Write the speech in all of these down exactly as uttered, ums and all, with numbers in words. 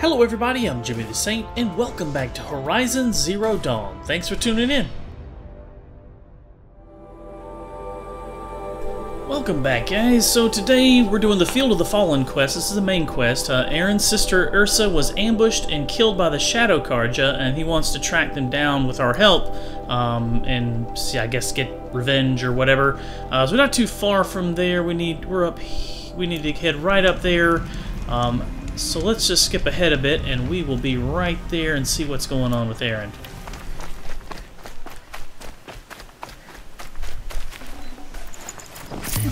Hello everybody, I'm Jimmy the Saint, and welcome back to Horizon Zero Dawn. Thanks for tuning in. Welcome back, guys. So today we're doing the Field of the Fallen quest. This is the main quest. Uh, Erend's sister Ersa was ambushed and killed by the Shadow Carja, and he wants to track them down with our help um, and see, I guess, get revenge or whatever. Uh, so we're not too far from there. We need we're up. We need to head right up there. Um, So let's just skip ahead a bit, and we will be right there and see what's going on with Erend.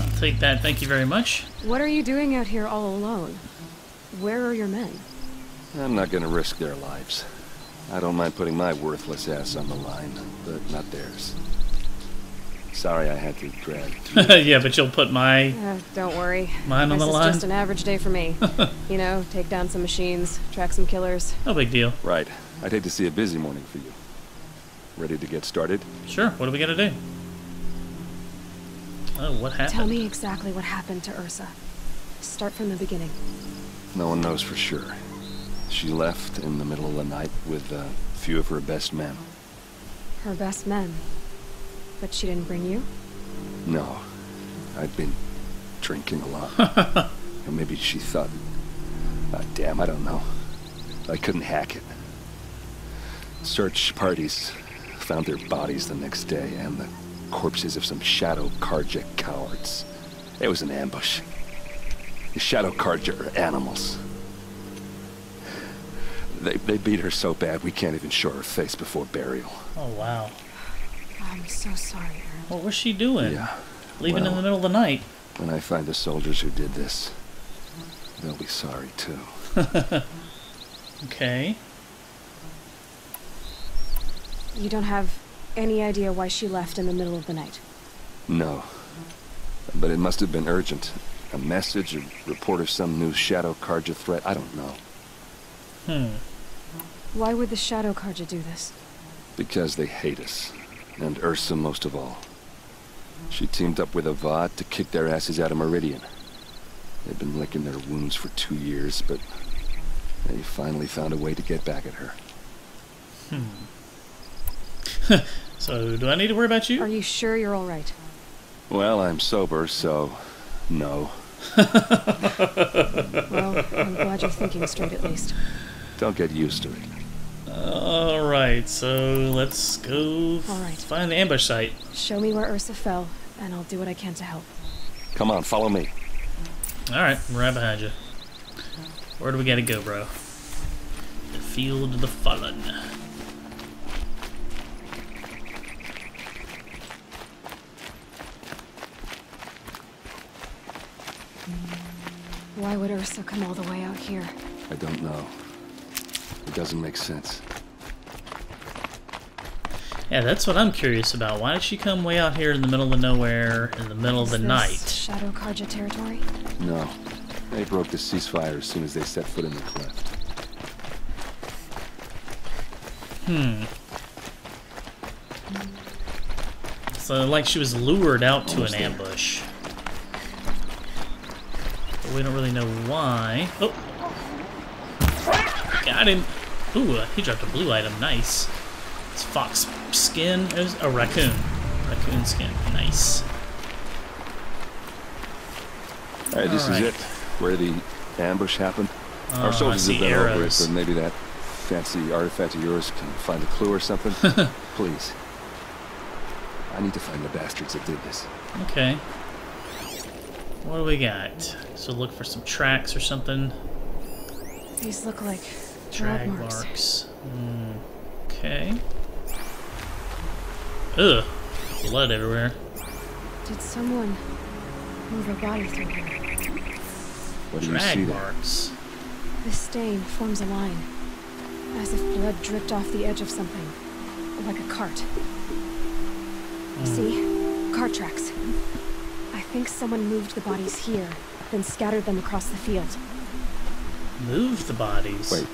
I'll take that, thank you very much. What are you doing out here all alone? Where are your men? I'm not gonna risk their lives. I don't mind putting my worthless ass on the line, but not theirs. Sorry I had to drag through. Yeah, but you'll put my... Uh, don't worry. Mine on the line? This is just an average day for me. You know, take down some machines, track some killers. No big deal. Right. I'd hate to see a busy morning for you. Ready to get started? Sure. What do we got to do? Oh, what happened? Tell me exactly what happened to Ersa. Start from the beginning. No one knows for sure. She left in the middle of the night with a few of her best men. Her best men? But she didn't bring you? No. I'd been drinking a lot. And maybe she thought... Uh, damn, I don't know. I couldn't hack it. Search parties found their bodies the next day and the corpses of some Shadow Carja cowards. It was an ambush. The Shadow Carja are animals. They, they beat her so bad we can't even show her face before burial. Oh, wow. I'm so sorry, Erend. What was she doing? Yeah, Leaving well, in the middle of the night. When I find the soldiers who did this, they'll be sorry too. Okay. You don't have any idea why she left in the middle of the night? No. But it must have been urgent. A message, a report of some new Shadow Carja threat, I don't know. Hmm. Why would the Shadow Carja do this? Because they hate us. And Ersa most of all. She teamed up with Avad to kick their asses out of Meridian. They've been licking their wounds for two years, but they finally found a way to get back at her. Hmm. So, do I need to worry about you? Are you sure you're all right? Well, I'm sober, so no. Well, I'm glad you're thinking straight at least. Don't get used to it. Alright, so let's go right. Find the ambush site. Show me where Ersa fell, and I'll do what I can to help. Come on, follow me. Alright, I'm right behind you. Where do we gotta go, bro? The Field of the Fallen. Why would Ersa come all the way out here? I don't know. It doesn't make sense. Yeah, that's what I'm curious about. Why did she come way out here in the middle of nowhere, in the middle of the night? Is this Shadow Carja territory? No. They broke the ceasefire as soon as they set foot in the cleft. Hmm. So, like, she was lured out to an ambush. But we don't really know why. Oh! Got him. Ooh, he dropped a blue item. Nice. It's fox skin. There's a raccoon. Raccoon skin. Nice. All right, this All right. is it. Where the ambush happened. Oh, Our soldiers have been over it, so maybe that fancy artifact of yours can find a clue or something. Please. I need to find the bastards that did this. Okay. What do we got? So look for some tracks or something. These look like... Drag marks. Mm, okay. Ugh. Blood everywhere. Did someone move a body through here? What do you see there? The stain forms a line, as if blood dripped off the edge of something, like a cart. Mm. See? Cart tracks. I think someone moved the bodies here, then scattered them across the field. Moved the bodies? Wait.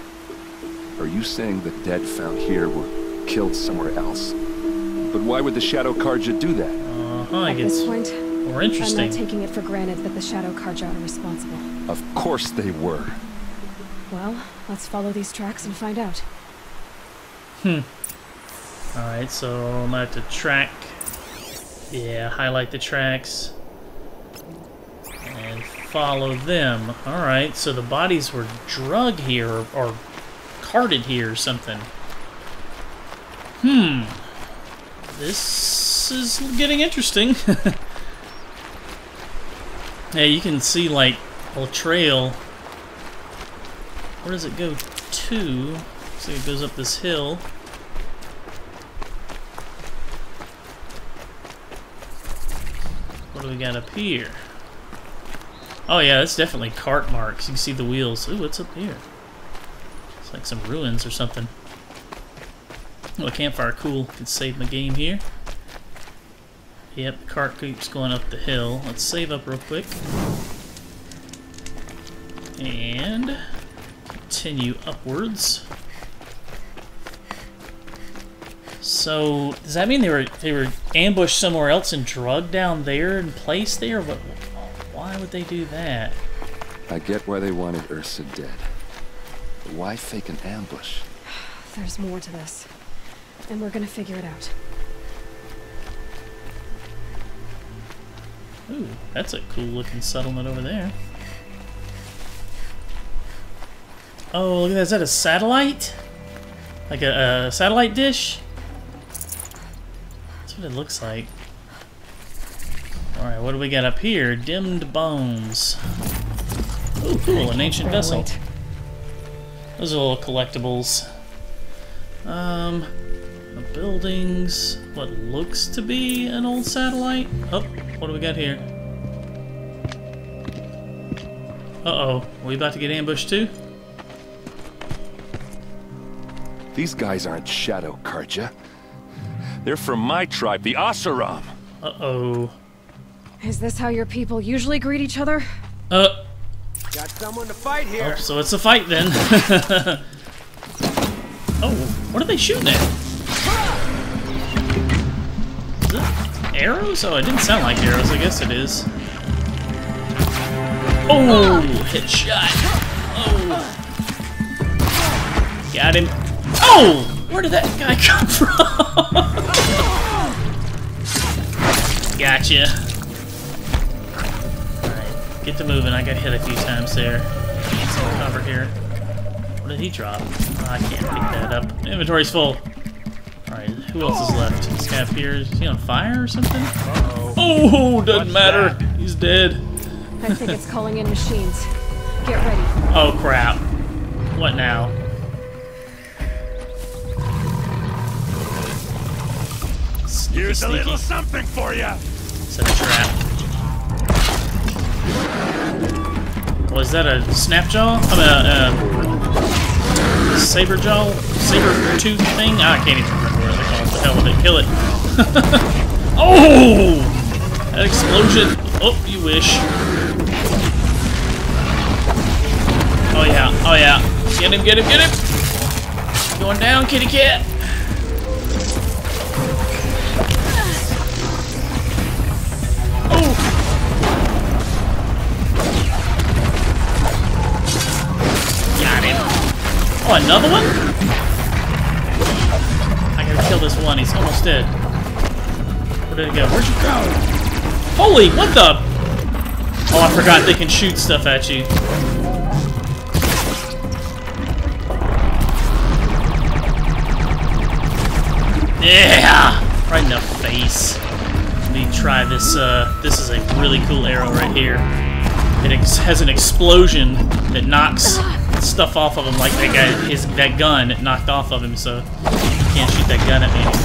Are you saying the dead found here were killed somewhere else? But why would the Shadow Carja do that? Uh-huh, I guess. At this point, more interesting. I'm not taking it for granted that the Shadow Carja are responsible. Of course they were. Well, let's follow these tracks and find out. Hmm. Alright, so I'm gonna have to track. Yeah, highlight the tracks. And follow them. Alright, so the bodies were drug here, or, or carted here or something. Hmm. This is getting interesting. Yeah, you can see, like, a trail. Where does it go to? Looks like it goes up this hill. What do we got up here? Oh yeah, that's definitely cart marks. You can see the wheels. Ooh, what's up here? It's like some ruins or something. Oh, a campfire. Cool. Could save my game here. Yep, the cart keeps going up the hill. Let's save up real quick. And continue upwards. So does that mean they were they were ambushed somewhere else and drugged down there and placed there? What? Why would they do that? I get why they wanted Ersa dead. But why fake an ambush? There's more to this, and we're gonna figure it out. Ooh, that's a cool-looking settlement over there. Oh, look at that. Is that a satellite? Like a, a satellite dish? That's what it looks like. Alright, what do we got up here? Dimmed bones. Ooh, cool, an ancient vessel. Those are little collectibles. Um, the buildings. What looks to be an old satellite. Oh, what do we got here? Uh-oh, are we about to get ambushed too? These guys aren't Shadow Carja. They're from my tribe, the Oseram. Uh-oh. Is this how your people usually greet each other? Uh. Got someone to fight here. Oh, so it's a fight then. Oh, what are they shooting at? Is that arrows? Oh, it didn't sound like arrows. I guess it is. Oh, headshot. Oh. Got him. Oh! Where did that guy come from? Gotcha. Alright, get to moving. I got hit a few times there. Need some cover here. What did he drop? Oh, I can't pick that up. Inventory's full. Alright, who else is left? This guy up here, is he on fire or something? Uh-oh. Oh, doesn't What's matter. That? He's dead. I think it's calling in machines. Get ready. Oh, crap. What now? Here's sneaky. A little something for you. It's a trap. Was that a snapjaw? I mean, a, a saber jaw, saber tooth thing? I can't even remember what they call it. The hell with it? Kill it! Oh, that explosion! Oh, you wish. Oh yeah! Oh yeah! Get him! Get him! Get him! Going down, kitty cat. Oh, another one? I gotta kill this one. He's almost dead. Where did it go? Where'd you go? Holy, what the? Oh, I forgot they can shoot stuff at you. Yeah! Right in the face. Let me try this. Uh, this is a really cool arrow right here. It ex has an explosion that knocks stuff off of him, like that guy, his that gun knocked off of him, so he can't shoot that gun at me anymore.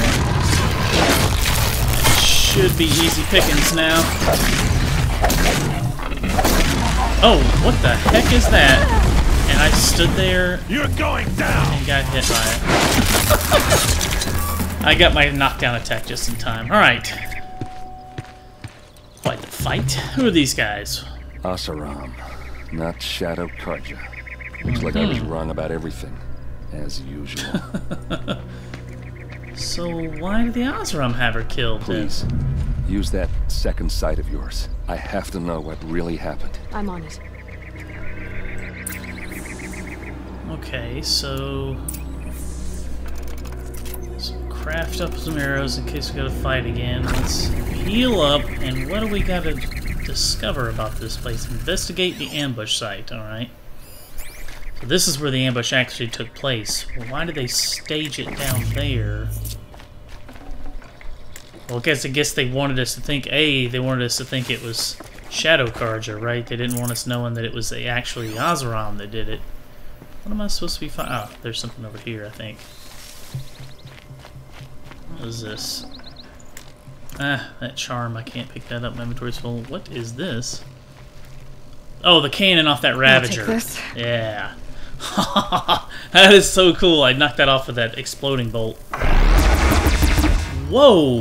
It should be easy pickings now. Oh, what the heck is that? And I stood there. You're going down. And got hit by it. I got my knockdown attack just in time. All right. Quite the fight. Who are these guys? Oseram, not Shadow Carja. Looks like I was wrong about everything, as usual. So why did the Oseram have her killed? Please, then? Use that second sight of yours. I have to know what really happened. I'm on it. Okay, so... so craft up some arrows in case we gotta fight again. Let's heal up, and what do we gotta discover about this place? Investigate the ambush site, alright. So this is where the ambush actually took place. Well, why did they stage it down there? Well, I guess, I guess they wanted us to think, A, they wanted us to think it was Shadow Carja, right? They didn't want us knowing that it was actually Azuram that did it. What am I supposed to be fi- Ah, oh, there's something over here, I think. What is this? Ah, that charm, I can't pick that up. My inventory's full. What is this? Oh, the cannon off that Ravager. I'll take this. Yeah. That is so cool. I knocked that off with that exploding bolt. Whoa!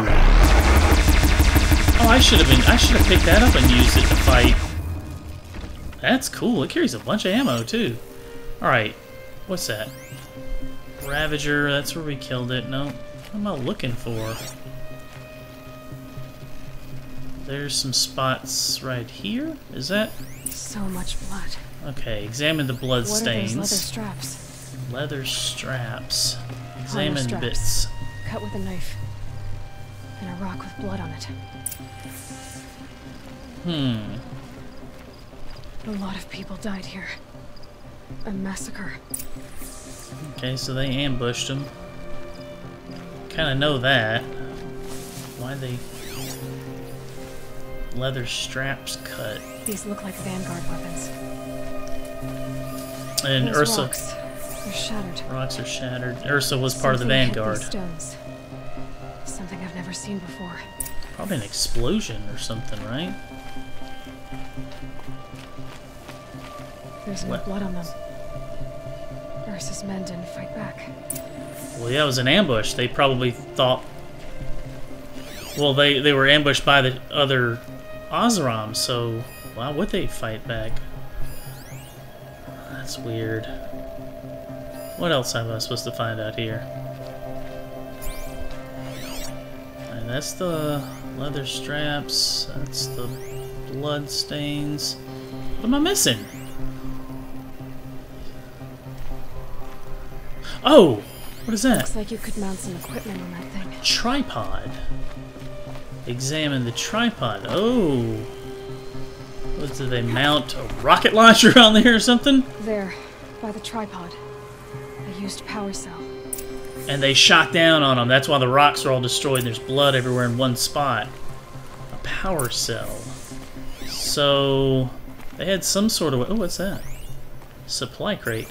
Oh, I should have been. I should have picked that up and used it to fight. That's cool. It carries a bunch of ammo too. All right, what's that? Ravager. That's where we killed it. No, what am I looking for? There's some spots right here. Is that? So much blood. Okay, examine the blood stains. What are those leather straps? Leather straps. Examine bits. Cut with a knife. And a rock with blood on it. Hmm. A lot of people died here. A massacre. Okay, so they ambushed him. Kind of know that. Why they... leather straps cut. These look like Vanguard weapons. And Those Ersa... Rocks are shattered. Rocks are shattered. Ersa was Something part of the Vanguard. Something I've never seen before. Probably an explosion or something, right? There's no blood on them. Ersa's men didn't fight back. Well, yeah, it was an ambush. They probably thought... Well, they, they were ambushed by the other Oseram, so... Why would they fight back? That's weird. What else am I supposed to find out here? That's the leather straps, that's the blood stains. What am I missing? Oh! What is that? Looks like you could mount some equipment on that thing. Tripod. Examine the tripod. Oh! What, did they mount a rocket launcher on there or something? There, by the tripod. I used power cell. And they shot down on them. That's why the rocks are all destroyed. There's blood everywhere in one spot. A power cell. So they had some sort of... Oh, what's that? Supply crate.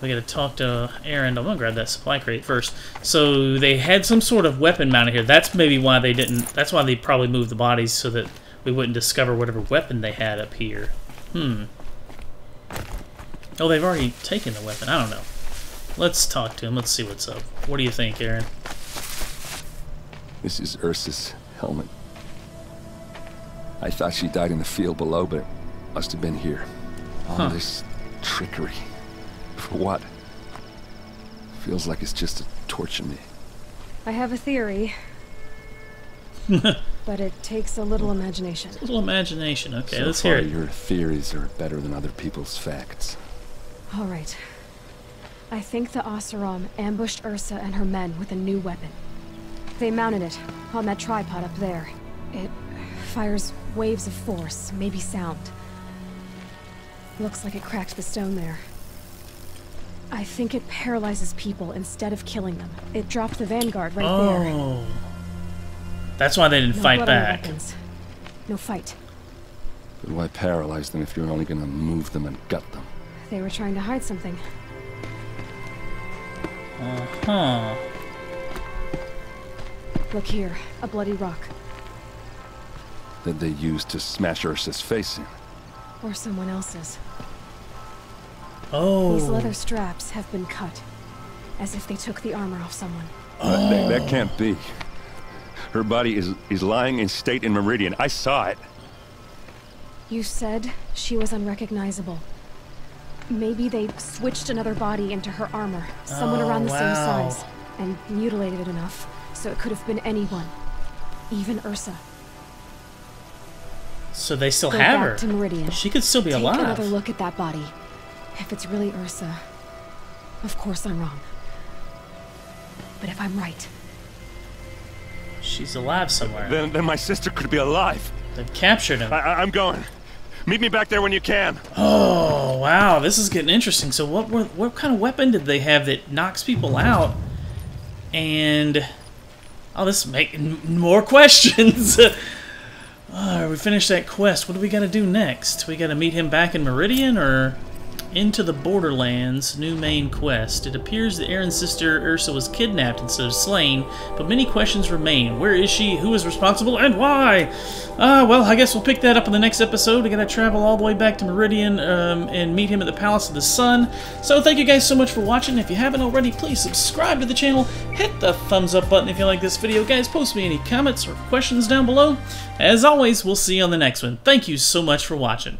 We gotta talk to Erend. I'm gonna grab that supply crate first. So they had some sort of weapon mounted here. That's maybe why they didn't... That's why they probably moved the bodies so that we wouldn't discover whatever weapon they had up here. Hmm. Oh, they've already taken the weapon. I don't know. Let's talk to him. Let's see what's up. What do you think, Erend? This is Ersa's helmet. I thought she died in the field below, but it must have been here. All huh. this trickery. For what? Feels like it's just to torture me. I have a theory. But it takes a little imagination. A little imagination. Okay, so let's far, hear it. Your theories are better than other people's facts. All right. I think the Oseram ambushed Ersa and her men with a new weapon. They mounted it on that tripod up there. It fires waves of force, maybe sound. Looks like it cracked the stone there. I think it paralyzes people instead of killing them. It dropped the Vanguard right oh. there. Oh, that's why they didn't no fight back. No fight. But why paralyze them if you're only going to move them and gut them? They were trying to hide something. Uh-huh. Look here, a bloody rock. That they used to smash Ersa's face in. Or someone else's. Oh. These leather straps have been cut, as if they took the armor off someone. Oh. That, that can't be. Her body is, is lying in state in Meridian. I saw it. You said she was unrecognizable. Maybe they switched another body into her armor, someone oh, around the wow. same size, and mutilated it enough, so it could have been anyone, even Ersa. So they still Go have back her. To Meridian. She could still be Take alive. Take another look at that body. If it's really Ersa, Of course I'm wrong. But if I'm right... She's alive somewhere. Then, then my sister could be alive. They've captured him. I, I'm going. Meet me back there when you can. Oh, wow. This is getting interesting. So what were, what kind of weapon did they have that knocks people out? And... Oh, this is making more questions. Alright, we finished that quest. What do we gotta do next? We gotta meet him back in Meridian, or... Into the Borderlands, new main quest. It appears that Erend's sister Ersa was kidnapped instead of slain, but many questions remain. Where is she? Who is responsible? And why? Uh, well, I guess we'll pick that up in the next episode. We gotta travel all the way back to Meridian um, and meet him at the Palace of the Sun. So thank you guys so much for watching. If you haven't already, please subscribe to the channel. Hit the thumbs up button if you like this video. Guys, post me any comments or questions down below. As always, we'll see you on the next one. Thank you so much for watching.